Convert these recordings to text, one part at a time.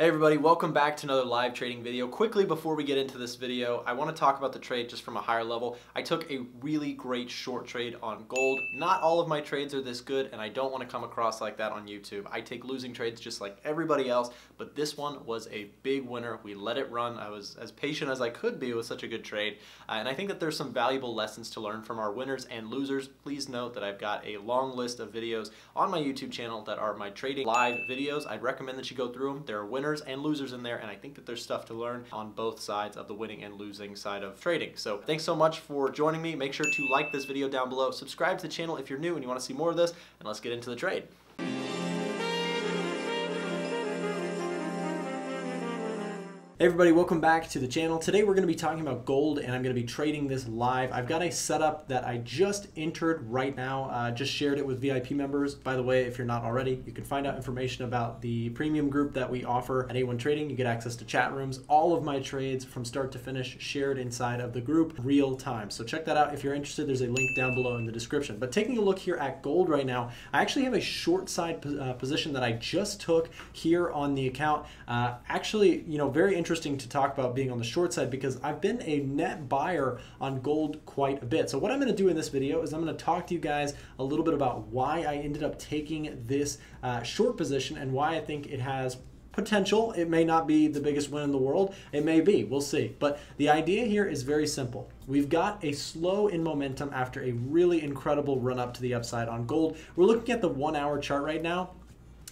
Hey everybody, welcome back to another live trading video. Quickly before we get into this video, I want to talk about the trade just from a higher level. I took a really great short trade on gold. Not all of my trades are this good, and I don't want to come across like that on YouTube. I take losing trades just like everybody else, but this one was a big winner. We let it run. I was as patient as I could be with such a good trade, and I think that there's some valuable lessons to learn from our winners and losers. Please note that I've got a long list of videos on my YouTube channel that are my trading live videos. I'd recommend that you go through them. There are winners and losers in there, and I think that there's stuff to learn on both sides of the winning and losing side of trading. So thanks so much for joining me. Make sure to like this video down below, subscribe to the channel if you're new and you want to see more of this, and let's get into the trade. Hey everybody, welcome back to the channel. Today we're going to be talking about gold, and I'm going to be trading this live. I've got a setup that I just entered right now. Just shared it with VIP members. By the way, if you're not already, you can find out information about the premium group that we offer at A1 Trading. You get access to chat rooms, all of my trades from start to finish shared inside of the group real time. So check that out if you're interested. There's a link down below in the description. But taking a look here at gold right now, I actually have a short side position that I just took here on the account. Actually, you know, very interesting to talk about being on the short side, because I've been a net buyer on gold quite a bit. So what I'm going to do in this video is I'm going to talk to you guys a little bit about why I ended up taking this short position and why I think it has potential. It may not be the biggest win in the world. It may be. We'll see. But the idea here is very simple. We've got a slow in momentum after a really incredible run up to the upside on gold. We're looking at the 1 hour chart right now.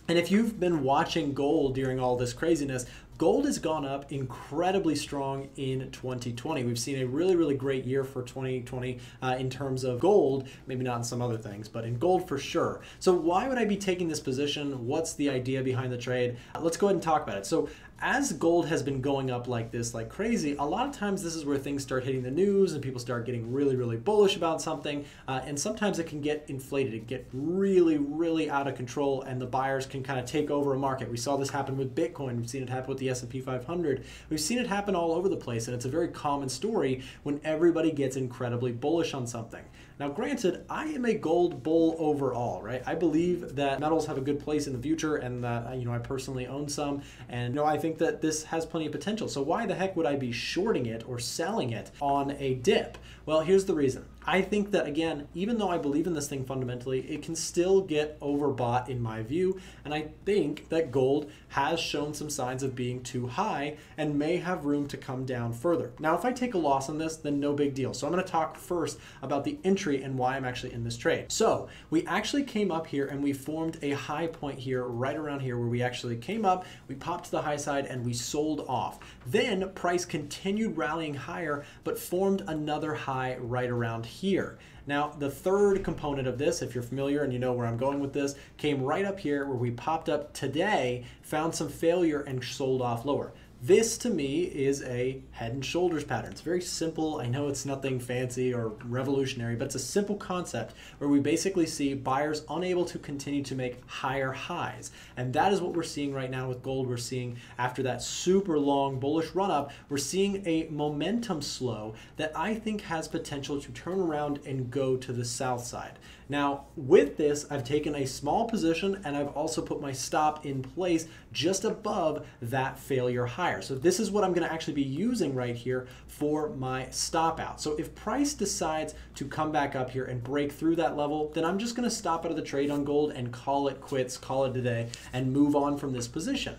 And if you've been watching gold during all this craziness, gold has gone up incredibly strong in 2020. We've seen a really, really great year for 2020 in terms of gold, maybe not in some other things, but in gold for sure. So why would I be taking this position? What's the idea behind the trade? Let's go ahead and talk about it. So as gold has been going up like this, like crazy, a lot of times this is where things start hitting the news and people start getting really, really bullish about something. And sometimes it can get inflated. It get really, really out of control, and the buyers can kind of take over a market. We saw this happen with Bitcoin. We've seen it happen with the S&P 500. We've seen it happen all over the place, and it's a very common story when everybody gets incredibly bullish on something. Now, granted, I am a gold bull overall, right? I believe that metals have a good place in the future, and that, you know, I personally own some, and you know, I think that this has plenty of potential. So why the heck would I be shorting it or selling it on a dip? Well, here's the reason. I think that, again, even though I believe in this thing fundamentally, it can still get overbought in my view. And I think that gold has shown some signs of being too high and may have room to come down further. Now, if I take a loss on this, then no big deal. So I'm going to talk first about the entry and why I'm actually in this trade. So we actually came up here and we formed a high point here, right around here, where we actually came up, we popped to the high side, and we sold off. Then price continued rallying higher, but formed another high right around here. Now, the third component of this, if you're familiar and you know where I'm going with this, came right up here where we popped up today, found some failure, and sold off lower. This to me is a head and shoulders pattern. It's very simple. I know it's nothing fancy or revolutionary, but it's a simple concept where we basically see buyers unable to continue to make higher highs. And that is what we're seeing right now with gold. We're seeing, after that super long bullish run up, we're seeing a momentum slow that I think has potential to turn around and go to the south side. Now, with this, I've taken a small position, and I've also put my stop in place just above that failure higher. So this is what I'm going to actually be using right here for my stop out. So if price decides to come back up here and break through that level, then I'm just going to stop out of the trade on gold and call it quits, call it today, and move on from this position.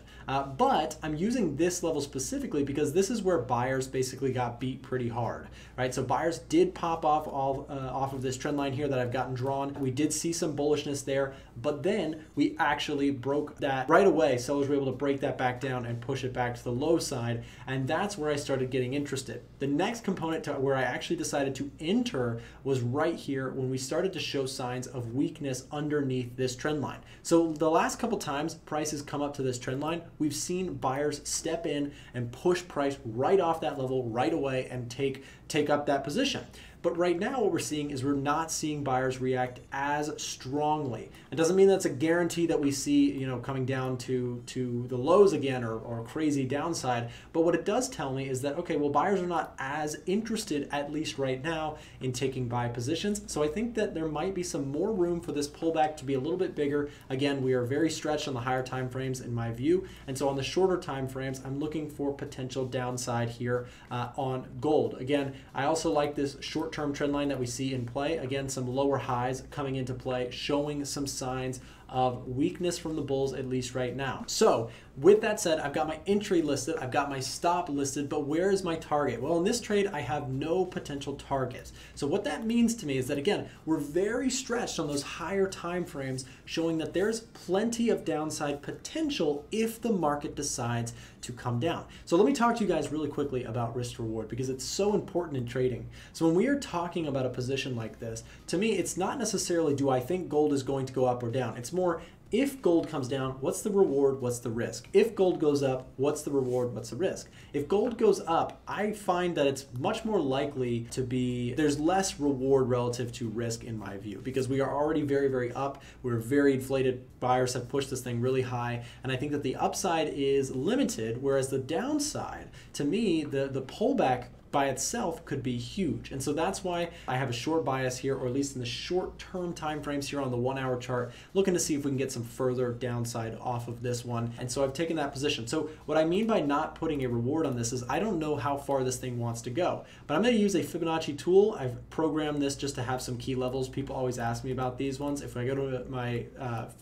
But I'm using this level specifically because this is where buyers basically got beat pretty hard, right? So buyers did pop off off of this trend line here that I've gotten drawn. We did see some bullishness there, but then we actually broke that right away. Sellers were able to break that back down and push it back to the low side, and that's where I started getting interested. The next component to where I actually decided to enter was right here when we started to show signs of weakness underneath this trend line. So the last couple times prices come up to this trend line, we've seen buyers step in and push price right off that level right away and take up that position. But right now what we're seeing is we're not seeing buyers react as strongly. It doesn't mean that's a guarantee that we see, you know, coming down to the lows again or crazy downside. But what it does tell me is that, okay, well, buyers are not as interested, at least right now, in taking buy positions. So I think that there might be some more room for this pullback to be a little bit bigger. Again, we are very stretched on the higher time frames in my view. And so on the shorter time frames, I'm looking for potential downside here on gold. Again, I also like this short-term trend line that we see in play. Again, some lower highs coming into play, showing some signs of weakness from the bulls, at least right now. So with that said, I've got my entry listed, I've got my stop listed, but where is my target? Well, in this trade, I have no potential targets. So what that means to me is that, again, we're very stretched on those higher time frames, showing that there's plenty of downside potential if the market decides to come down. So let me talk to you guys really quickly about risk reward, because it's so important in trading. So when we are talking about a position like this, to me, it's not necessarily do I think gold is going to go up or down. It's more, if gold comes down, what's the reward, what's the risk? If gold goes up, what's the reward, what's the risk? If gold goes up, I find that it's much more likely to be, there's less reward relative to risk in my view, because we are already very, very up. We're very inflated. Buyers have pushed this thing really high. And I think that the upside is limited, whereas the downside, to me, the pullback by itself could be huge. And so that's why I have a short bias here, or at least in the short-term timeframes here on the 1 hour chart, looking to see if we can get some further downside off of this one. And so I've taken that position. So what I mean by not putting a reward on this is I don't know how far this thing wants to go, but I'm gonna use a Fibonacci tool. I've programmed this just to have some key levels. People always ask me about these ones. If I go to my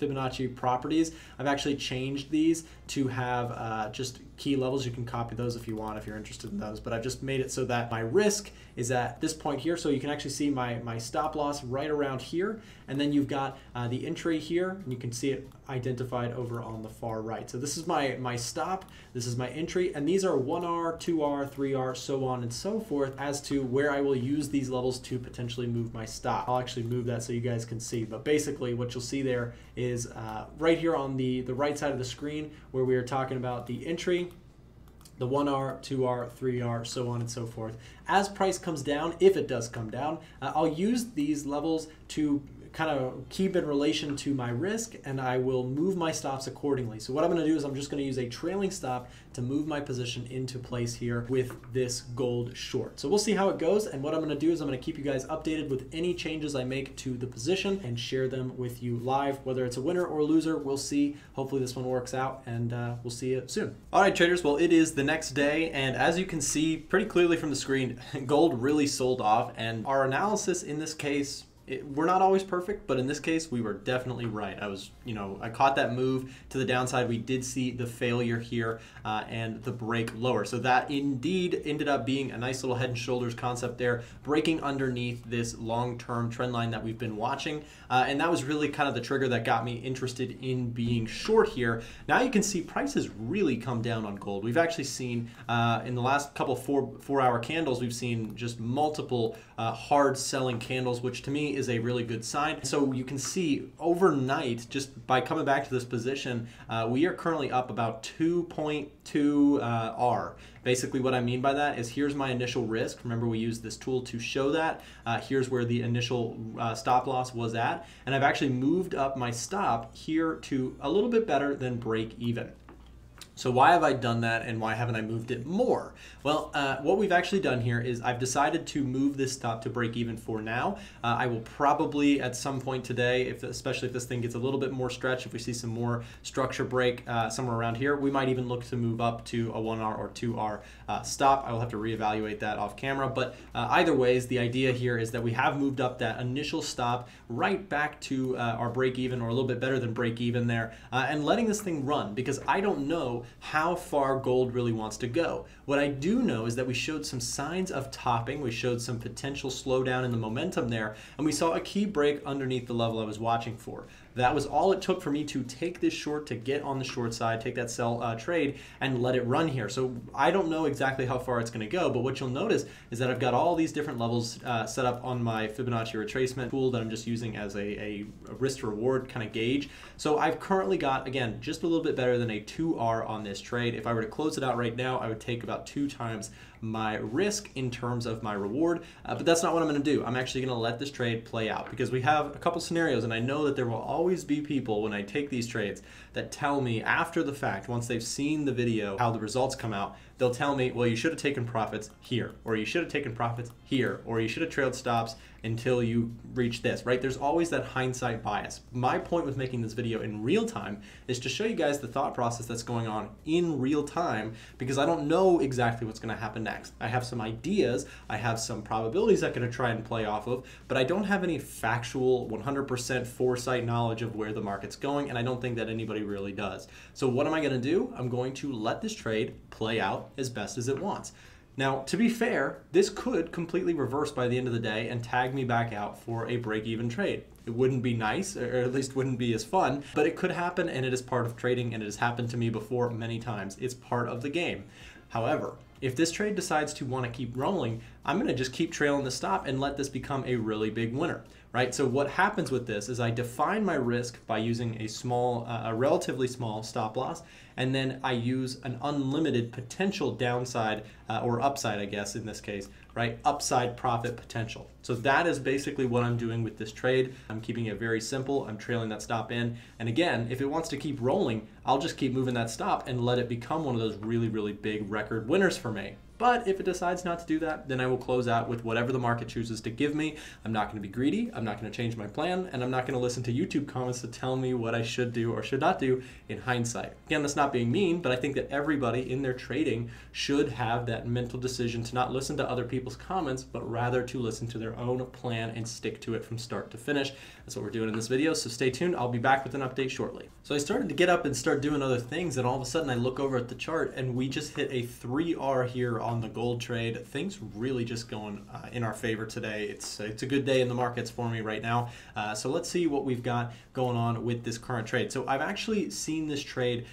Fibonacci properties, I've actually changed these to have just key levels. You can copy those if you want, if you're interested in those, but I've just made it so that my risk is at this point here. So you can actually see my stop loss right around here. And then you've got the entry here, and you can see it identified over on the far right. So this is my stop, this is my entry, and these are 1R, 2R, 3R, so on and so forth as to where I will use these levels to potentially move my stop. I'll actually move that so you guys can see, but basically what you'll see there is right here on the right side of the screen where we are talking about the entry, the 1R, 2R, 3R, so on and so forth. As price comes down, if it does come down, I'll use these levels to kind of keep in relation to my risk, and I will move my stops accordingly. So what I'm going to do is I'm just going to use a trailing stop to move my position into place here with this gold short. So we'll see how it goes, and what I'm going to do is I'm going to keep you guys updated with any changes I make to the position and share them with you live. Whether it's a winner or a loser, we'll see. Hopefully this one works out, and we'll see you soon. All right, traders, well, it is the next day, and as you can see pretty clearly from the screen, gold really sold off, and our analysis in this case, we're not always perfect, but in this case, we were definitely right. I was, you know, I caught that move to the downside. We did see the failure here and the break lower. So that indeed ended up being a nice little head and shoulders concept there, breaking underneath this long-term trend line that we've been watching. And that was really kind of the trigger that got me interested in being short here. Now you can see prices really come down on gold. We've actually seen in the last couple four-hour candles, we've seen just multiple hard selling candles, which to me is a really good sign. So you can see overnight, just by coming back to this position, we are currently up about 2.2 R. Basically what I mean by that is here's my initial risk. Remember, we used this tool to show that. Here's where the initial stop loss was at. And I've actually moved up my stop here to a little bit better than break even. So why have I done that, and why haven't I moved it more? Well, what we've actually done here is I've decided to move this stop to break even for now. I will probably at some point today, especially if this thing gets a little bit more stretched, if we see some more structure break somewhere around here, we might even look to move up to a 1R or 2R stop. I will have to reevaluate that off camera, but either ways, the idea here is that we have moved up that initial stop right back to our break even, or a little bit better than break even there, and letting this thing run, because I don't know how far gold really wants to go. What I do know is that we showed some signs of topping, we showed some potential slowdown in the momentum there, and we saw a key break underneath the level I was watching for. That was all it took for me to take this short, to get on the short side, take that sell trade and let it run here. So I don't know exactly how far it's going to go, but what you'll notice is that I've got all these different levels set up on my Fibonacci retracement tool that I'm just using as a risk to reward kind of gauge. So I've currently got, again, just a little bit better than a 2R on this trade. If I were to close it out right now, I would take about 2 times my risk in terms of my reward, but that's not what I'm going to do. I'm actually going to let this trade play out because we have a couple scenarios, and I know that there will always be people when I take these trades that tell me after the fact, once they've seen the video, how the results come out, they'll tell me, well, you should have taken profits here, or you should have taken profits here, or you should have trailed stops until you reach this, right? There's always that hindsight bias. My point with making this video in real time is to show you guys the thought process that's going on in real time, because I don't know exactly what's going to happen next. I have some ideas, I have some probabilities I'm going to try and play off of, but I don't have any factual 100% foresight knowledge of where the market's going, and I don't think that anybody really does. So what am I going to do? I'm going to let this trade play out as best as it wants. Now, to be fair, this could completely reverse by the end of the day and tag me back out for a break-even trade. It wouldn't be nice, or at least wouldn't be as fun, but it could happen, and it is part of trading, and it has happened to me before many times. It's part of the game. However, if this trade decides to want to keep rolling, I'm going to just keep trailing the stop and let this become a really big winner, right? So what happens with this is I define my risk by using a small, a relatively small stop loss, and then I use an unlimited potential downside or upside, I guess, in this case, right? Upside profit potential. So that is basically what I'm doing with this trade. I'm keeping it very simple. I'm trailing that stop in. And again, if it wants to keep rolling, I'll just keep moving that stop and let it become one of those really, really big record winners for me. But if it decides not to do that, then I will close out with whatever the market chooses to give me. I'm not going to be greedy. I'm not going to change my plan. And I'm not going to listen to YouTube comments to tell me what I should do or should not do in hindsight. Again, that's not being mean, but I think that everybody in their trading should have that mental decision to not listen to other people's comments, but rather to listen to their own plan and stick to it from start to finish. That's what we're doing in this video. So stay tuned. I'll be back with an update shortly. So I started to get up and start doing other things. And all of a sudden I look over at the chart and we just hit a 3R here on the gold trade. Things really just going in our favor today. It's a good day in the markets for me right now. So let's see what we've got going on with this current trade. So I've actually seen this trade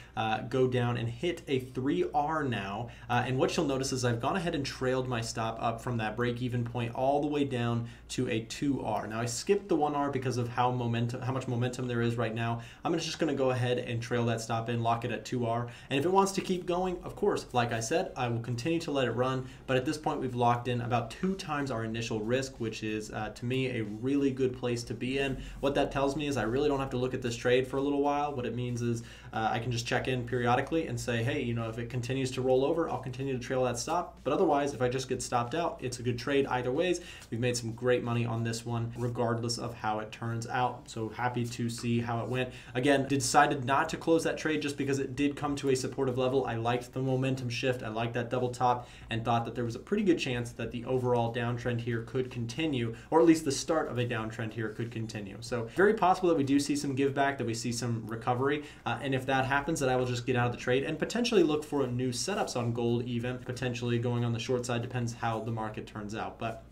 go down and hit a 3R now. And what you'll notice is I've gone ahead and trailed my stop up from that break-even point all the way down to a 2R. Now I skipped the 1R because of how much momentum there is right now. I'm just going to go ahead and trail that stop in, lock it at 2R. And if it wants to keep going, of course, like I said, I will continue to let it run, but at this point we've locked in about 2 times our initial risk, which is to me a really good place to be in. What that tells me is I really don't have to look at this trade for a little while. What it means is I can just check in periodically and say, hey, you know, if it continues to roll over, I'll continue to trail that stop, but otherwise if I just get stopped out, it's a good trade either ways. We've made some great money on this one regardless of how it turns out, so happy to see how it went. Again, decided not to close that trade just because it did come to a supportive level. I liked the momentum shift, I liked that double top, and thought that there was a pretty good chance that the overall downtrend here could continue, or at least the start of a downtrend here could continue. So very possible that we do see some give back, that we see some recovery, and if that happens, then I will just get out of the trade and potentially look for new setups on gold, even potentially going on the short side, depends how the market turns out. But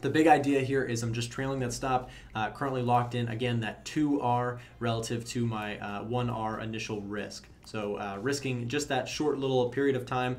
the big idea here is I'm just trailing that stop, currently locked in, again, that 2R relative to my 1R initial risk. So risking just that short little period of time,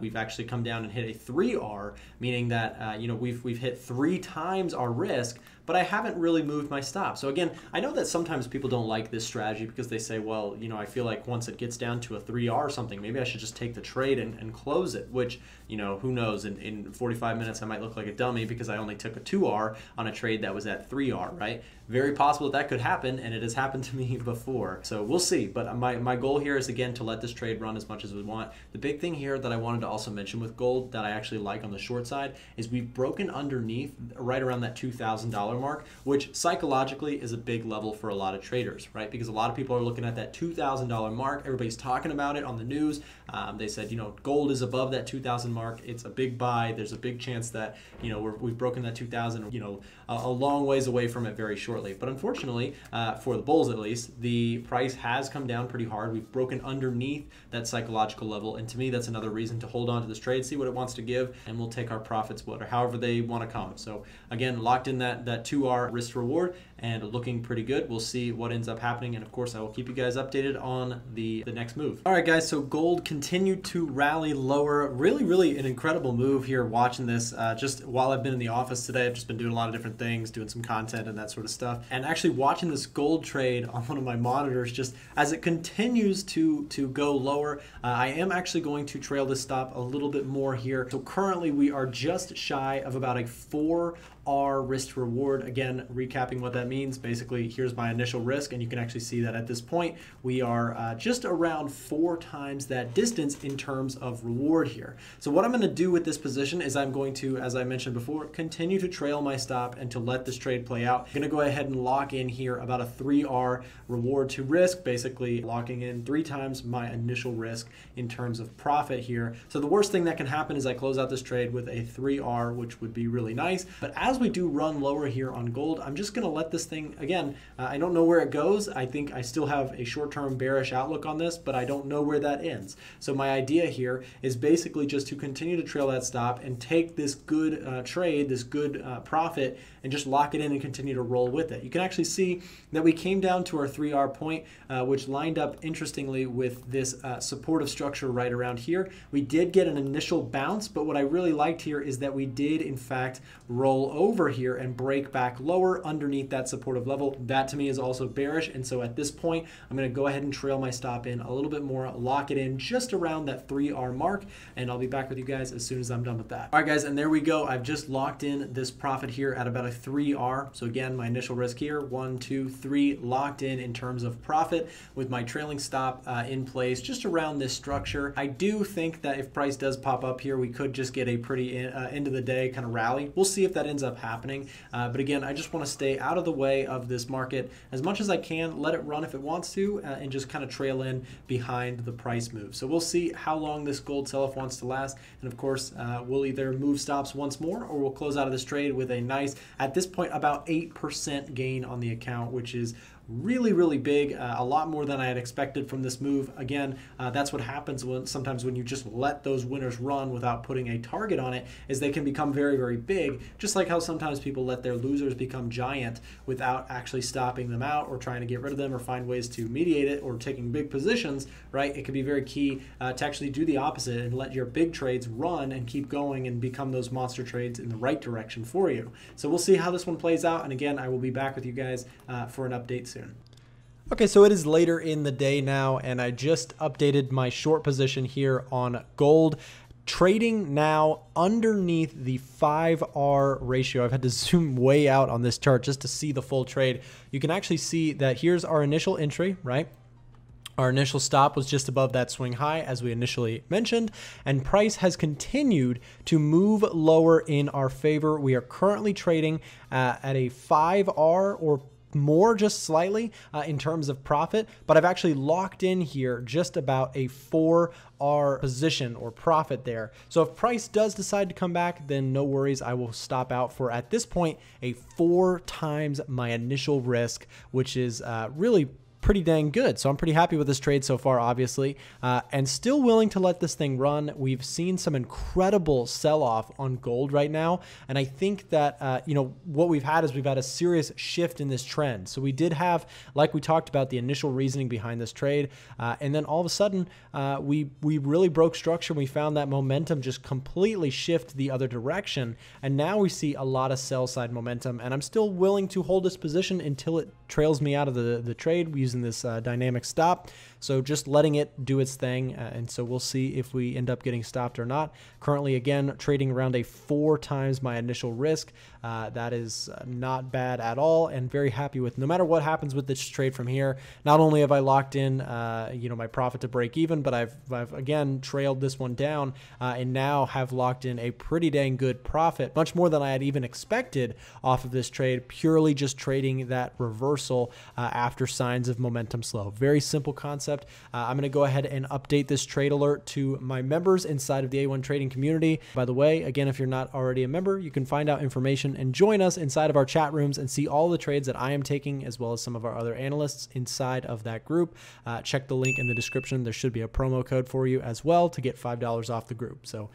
we've actually come down and hit a 3R, meaning that you know, we've hit 3 times our risk, but I haven't really moved my stop. So again, I know that sometimes people don't like this strategy because they say, well, you know, I feel like once it gets down to a 3R or something, maybe I should just take the trade and close it, which, you know, who knows, in 45 minutes I might look like a dummy because I only took a 2R on a trade that was at 3R, right? Very possible that could happen, and it has happened to me before. So we'll see, but my goal here is, again, to let this trade run as much as we want. The big thing here that I wanted to also mention with gold that I actually like on the short side is we've broken underneath right around that $2,000 mark, which psychologically is a big level for a lot of traders, right? Because a lot of people are looking at that $2,000 mark. Everybody's talking about it on the news. They said, you know, gold is above that 2,000 mark. It's a big buy. There's a big chance that, you know, we've broken that 2,000, you know, a long ways away from it very shortly. But unfortunately, for the bulls at least, the price has come down pretty hard. We've broken underneath that psychological level, and to me that's another reason to hold on to this trade, see what it wants to give, and we'll take our profits, whatever, however they want to come. So again, locked in that to our risk reward and looking pretty good. We'll see what ends up happening, and of course I will keep you guys updated on the next move. All right guys, so gold continued to rally lower. Really an incredible move here watching this. Just while I've been in the office today, I've just been doing a lot of different things, doing some content and that sort of stuff, and actually watching this gold trade on one of my monitors just as it continues to go lower. I am actually going to trail this stop a little bit more here. So currently we are just shy of about a 4R risk reward. Again, recapping what that means, basically here's my initial risk, and you can actually see that at this point we are just around 4 times that distance in terms of reward here. So what I'm going to do with this position is I'm going to, as I mentioned before, continue to trail my stop and to let this trade play out. I'm going to go ahead and lock in here about a 3R reward to risk, basically locking in 3 times my initial risk in terms of profit here. So the worst thing that can happen is I close out this trade with a 3R, which would be really nice. But as we do run lower here on gold, I'm just going to let this thing, again, I don't know where it goes. I think I still have a short-term bearish outlook on this, but I don't know where that ends. So my idea here is basically just to continue to trail that stop and take this good trade, this good profit, and just lock it in and continue to roll with it. You can actually see that we came down to our 3R point, which lined up interestingly with this supportive structure right around here. We did get an initial bounce, but what I really liked here is that we did in fact roll over here and break back lower underneath that supportive level. That to me is also bearish, and so at this point I'm going to go ahead and trail my stop in a little bit more, lock it in just around that 3R mark, and I'll be back with you guys as soon as I'm done with that. All right guys, and there we go. I've just locked in this profit here at about a 3R. So again, my initial risk here, 1, 2, 3, locked in terms of profit with my trailing stop in place just around this structure. I do think that if price does pop up here, we could just get a pretty end of the day kind of rally. We'll see if that ends up happening. But again, I just want to stay out of the way of this market as much as I can, let it run if it wants to, and just kind of trail in behind the price move. So we'll see how long this gold sell-off wants to last. And of course, we'll either move stops once more, or we'll close out of this trade with a nice, at this point, about 8% gain on the account, which is really big, a lot more than I had expected from this move. Again, that's what happens when sometimes when you just let those winners run without putting a target on it, is they can become very big, just like how sometimes people let their losers become giant without actually stopping them out or trying to get rid of them or find ways to mediate it or taking big positions, right? It can be very key to actually do the opposite and let your big trades run and keep going and become those monster trades in the right direction for you. So we'll see how this one plays out, and again, I will be back with you guys for an update soon. Okay, so it is later in the day now, and I just updated my short position here on gold, trading now underneath the 5R ratio. I've had to zoom way out on this chart just to see the full trade. You can actually see that here's our initial entry, right? Our initial stop was just above that swing high, as we initially mentioned, and price has continued to move lower in our favor. We are currently trading at a 5R or more, just slightly in terms of profit, but I've actually locked in here just about a 4R position or profit there. So if price does decide to come back, then no worries. I will stop out for, at this point, a 4 times my initial risk, which is really pretty dang good. So I'm pretty happy with this trade so far, obviously, and still willing to let this thing run. We've seen some incredible sell-off on gold right now, and I think that you know, what we've had is we've had a serious shift in this trend. So we did have, like we talked about, the initial reasoning behind this trade, and then all of a sudden we really broke structure. We found that momentum just completely shift the other direction, and now we see a lot of sell-side momentum. And I'm still willing to hold this position until it trails me out of the trade. We using this dynamic stop, so just letting it do its thing, and so we'll see if we end up getting stopped or not. Currently, again, trading around a 4 times my initial risk. That is not bad at all, and very happy with. No matter what happens with this trade from here, not only have I locked in you know, my profit to break even, but I've again trailed this one down, and now have locked in a pretty dang good profit, much more than I had even expected off of this trade, purely just trading that reversal after signs of momentum slow. Very simple concept. concept. I'm going to go ahead and update this trade alert to my members inside of the A1 Trading community. By the way, again, if you're not already a member, you can find out information and join us inside of our chat rooms and see all the trades that I am taking, as well as some of our other analysts inside of that group. Check the link in the description. There should be a promo code for you as well to get $5 off the group. So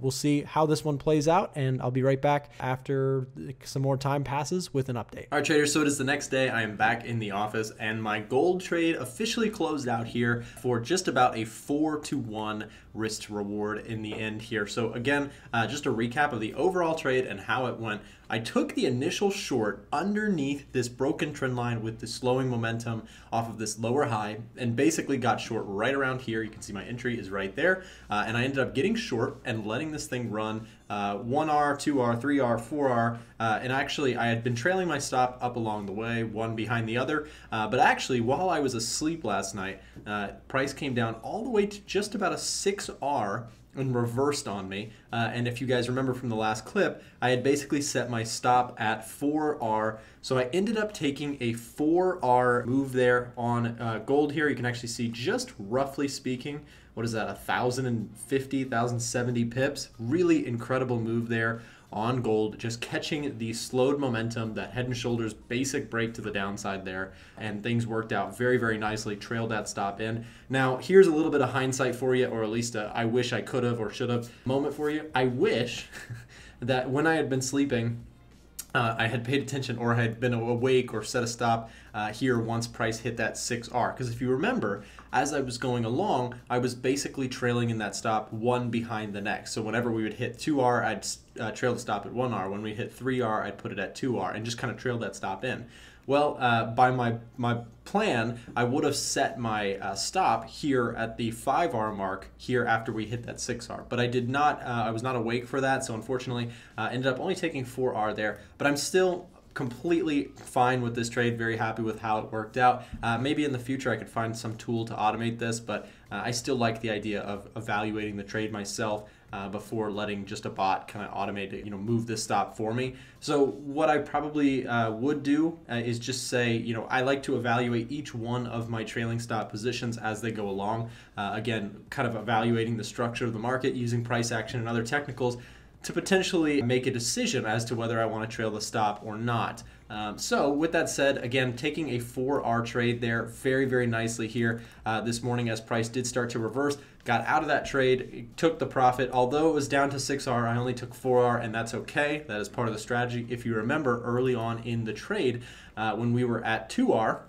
we'll see how this one plays out, and I'll be right back after some more time passes with an update. All right, traders, so it is the next day. I am back in the office, and my gold trade officially closed out here for just about a 4-to-1 risk reward in the end here. So again, just a recap of the overall trade and how it went. I took the initial short underneath this broken trend line with the slowing momentum off of this lower high, and basically got short right around here. You can see my entry is right there. And I ended up getting short and letting this thing run 1R, 2R, 3R, 4R. And actually I had been trailing my stop up along the way, one behind the other. But actually while I was asleep last night, price came down all the way to just about a 6R and reversed on me. And if you guys remember from the last clip, I had basically set my stop at 4R. So I ended up taking a 4R move there on gold here. You can actually see just roughly speaking, what is that, 1,050, 1,070 pips. Really incredible move there on gold, just catching the slowed momentum, that Head & Shoulders basic break to the downside there, and things worked out very, very nicely, trailed that stop in. Now, here's a little bit of hindsight for you, or at least a I wish I could have or should have moment for you. I wish that when I had been sleeping, I had paid attention, or had been awake, or set a stop here once price hit that 6R. Because if you remember, as I was going along, I was basically trailing in that stop one behind the next. So whenever we would hit 2R, I'd trail the stop at 1R. When we hit 3R, I'd put it at 2R, and just kind of trailed that stop in. Well, by my plan, I would have set my stop here at the 5R mark here after we hit that 6R, but I did not. I was not awake for that, so unfortunately, ended up only taking 4R there. But I'm still completely fine with this trade. Very happy with how it worked out. Maybe in the future I could find some tool to automate this, but I still like the idea of evaluating the trade myself before letting just a bot kind of automate it, you know, move this stop for me. So what I probably would do is just say, you know, I like to evaluate each one of my trailing stop positions as they go along. Again, kind of evaluating the structure of the market, using price action and other technicals to potentially make a decision as to whether I want to trail the stop or not. So with that said, again, taking a 4R trade there very, very nicely here this morning as price did start to reverse. Got out of that trade, took the profit. Although it was down to 6R, I only took 4R, and that's okay. That is part of the strategy. If you remember early on in the trade, when we were at 2R,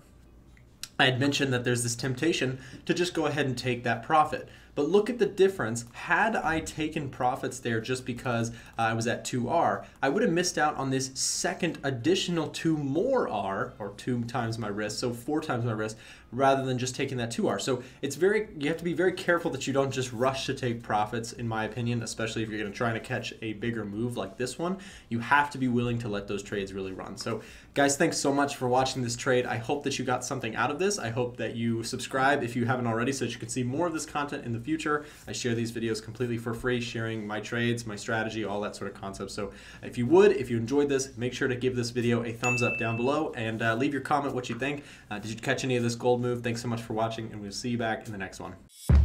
I had mentioned that there's this temptation to just go ahead and take that profit. But look at the difference. Had I taken profits there just because I was at 2R, I would have missed out on this second additional 2 more R, or 2 times my risk, so 4 times my risk, rather than just taking that 2R. So it's you have to be very careful that you don't just rush to take profits, in my opinion, especially if you're gonna try to catch a bigger move like this one. You have to be willing to let those trades really run. So guys, thanks so much for watching this trade. I hope that you got something out of this. I hope that you subscribe if you haven't already so that you can see more of this content in the future. I share these videos completely for free, sharing my trades, my strategy, all that sort of concept. So if you enjoyed this, make sure to give this video a thumbs up down below, and leave your comment what you think. Did you catch any of this gold move? Thanks so much for watching, and we'll see you back in the next one.